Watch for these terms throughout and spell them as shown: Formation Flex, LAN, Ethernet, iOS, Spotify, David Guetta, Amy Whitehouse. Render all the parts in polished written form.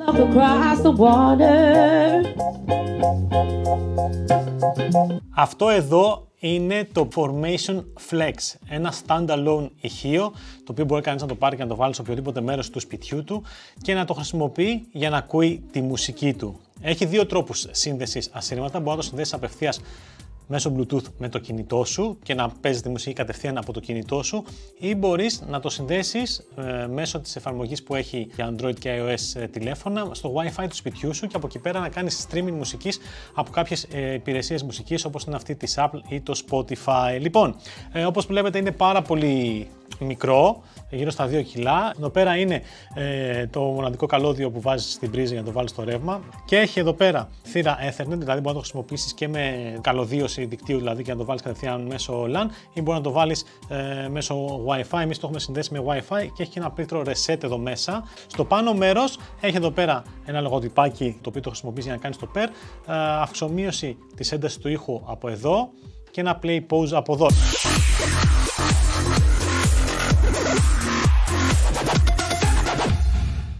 love across the water. Αυτό εδώ είναι το Formation Flex, ένα standalone ηχείο, το οποίο μπορεί κανείς να το πάρει και να το βάλει σε οποιοδήποτε μέρος του σπιτιού του και να το χρησιμοποιεί για να ακούει τη μουσική του. Έχει δύο τρόπους σύνδεσης ασύρματα. Μπορεί να το συνδέσεις απευθείας μέσω Bluetooth με το κινητό σου και να παίζεις τη μουσική κατευθείαν από το κινητό σου, ή μπορείς να το συνδέσεις μέσω της εφαρμογής που έχει για Android και iOS τηλέφωνα στο Wi-Fi του σπιτιού σου και από εκεί πέρα να κάνεις streaming μουσικής από κάποιες υπηρεσίες μουσικής όπως είναι αυτή της Apple ή το Spotify. Λοιπόν, όπως βλέπετε είναι πάρα πολύ μικρό, γύρω στα 2 κιλά. Εδώ πέρα είναι το μοναδικό καλώδιο που βάζεις στην πρίζα για να το βάλεις στο ρεύμα και έχει εδώ πέρα θύρα Ethernet, δηλαδή μπορεί να το χρησιμοποιήσεις και με καλωδίωση δικτύου, δηλαδή και να το βάλεις κατευθείαν μέσω LAN ή μπορεί να το βάλεις μέσω Wi-Fi. Εμείς το έχουμε συνδέσει με Wi-Fi και έχει και ένα πλήκτρο reset εδώ μέσα. Στο πάνω μέρος έχει εδώ πέρα ένα λογοτυπάκι το οποίο το χρησιμοποιείς για να κάνεις το pair, αυξομοίωση της έντασης του ήχου από εδώ και ένα play pause από εδώ.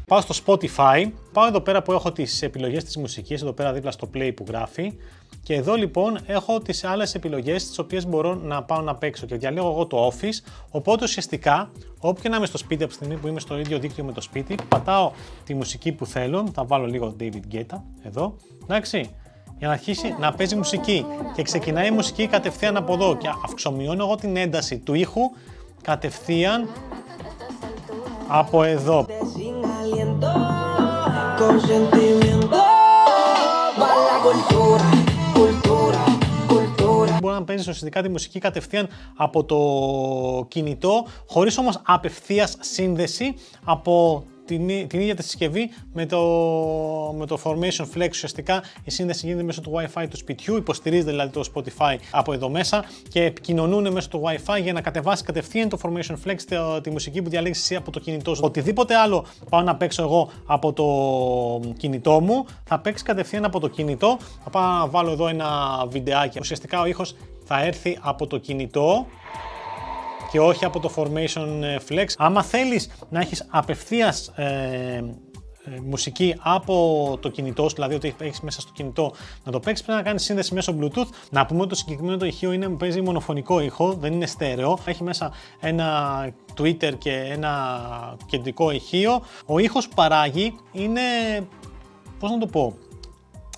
Πάω στο Spotify, πάω εδώ πέρα που έχω τις επιλογές της μουσικής, εδώ πέρα δίπλα στο play που γράφει και εδώ λοιπόν έχω τις άλλες επιλογές τις οποίες μπορώ να πάω να παίξω και διαλέγω εγώ το Office, οπότε ουσιαστικά όπου και να είμαι στο σπίτι, από τη στιγμή που είμαι στο ίδιο δίκτυο με το σπίτι, πατάω τη μουσική που θέλω, θα βάλω λίγο David Guetta εδώ, εντάξει, για να αρχίσει να παίζει μουσική και ξεκινάει η μουσική κατευθείαν από εδώ και αυξομειώνω εγώ την ένταση του ήχου κατευθείαν από εδώ. Μπορεί να παίζεις ουσιαστικά τη μουσική κατευθείαν από το κινητό, χωρίς όμως απευθείας σύνδεση από την ίδια τη συσκευή με το Formation Flex. Ουσιαστικά η σύνδεση γίνεται μέσω του Wi-Fi του σπιτιού, υποστηρίζεται δηλαδή το Spotify από εδώ μέσα και επικοινωνούν μέσω του Wi-Fi για να κατεβάσει κατευθείαν το Formation Flex τη μουσική που διαλέγεις εσύ από το κινητό σου. Οτιδήποτε άλλο πάω να παίξω εγώ από το κινητό μου, θα παίξει κατευθείαν από το κινητό. Θα πάω να βάλω εδώ ένα βιντεάκι. Ουσιαστικά ο ήχος θα έρθει από το κινητό και όχι από το Formation Flex. Άμα θέλεις να έχεις απευθείας μουσική από το κινητό σου, δηλαδή ότι έχεις μέσα στο κινητό να το παίξεις, πρέπει να κάνεις σύνδεση μέσω Bluetooth. Να πούμε ότι το συγκεκριμένο το ηχείο παίζει μονοφωνικό ήχο, δεν είναι στέρεο. Έχει μέσα ένα tweeter και ένα κεντρικό ηχείο. Ο ήχος που παράγει είναι, πώς να το πω,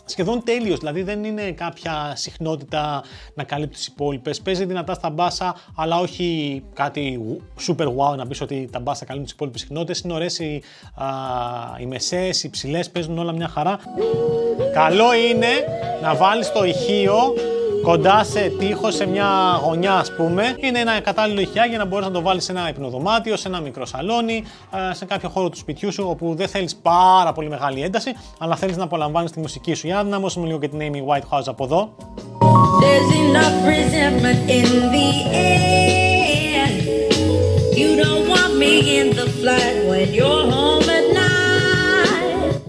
σχεδόν τέλειος, δηλαδή δεν είναι κάποια συχνότητα να καλύπτει τις υπόλοιπες. Παίζει δυνατά στα μπάσα, αλλά όχι κάτι super wow να πεις ότι τα μπάσα καλύπτουν τις υπόλοιπες συχνότητες. Είναι ωραίες οι μεσαίες, οι ψηλές, παίζουν όλα μια χαρά. Καλό είναι να βάλεις το ηχείο κοντά σε τοίχο, σε μια γωνιά ας πούμε. Είναι ένα κατάλληλο ηχεία για να μπορείς να το βάλεις σε ένα υπνοδωμάτιο, σε ένα μικρό σαλόνι, σε κάποιο χώρο του σπιτιού σου όπου δεν θέλεις πάρα πολύ μεγάλη ένταση, αλλά θέλεις να απολαμβάνεις τη μουσική σου. Για να δυναμώσουμε λίγο και την Amy Whitehouse από εδώ.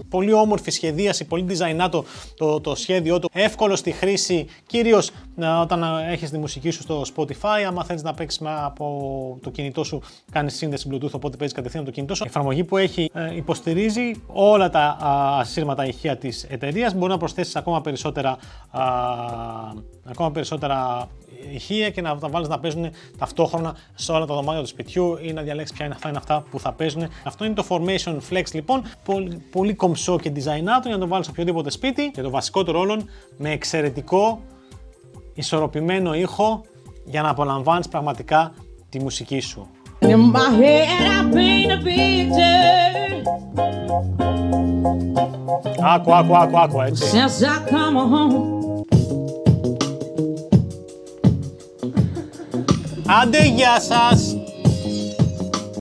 Πολύ όμορφη σχεδίαση, πολύ designato το σχέδιό του, εύκολο στη χρήση, κυρίως όταν έχεις τη μουσική σου στο Spotify. Άμα θέλεις να παίξεις από το κινητό σου, κάνεις σύνδεση Bluetooth, οπότε παίζεις κατευθείαν το κινητό σου. Η εφαρμογή που έχει υποστηρίζει όλα τα ασύρματα ηχεία της εταιρείας. Μπορεί να προσθέσεις ακόμα περισσότερα ηχεία και να τα βάλεις να παίζουν ταυτόχρονα σε όλα τα δωμάτια του σπιτιού ή να διαλέξεις ποια είναι αυτά που θα παίζουν. Αυτό είναι το Formation Flex λοιπόν, πολύ κομψό και designato για να το βάλεις σε οποιοδήποτε σπίτι και το βασικό του ρόλο με εξαιρετικό ισορροπημένο ήχο για να απολαμβάνεις πραγματικά τη μουσική σου. Άκου έτσι. Άντε γεια σας!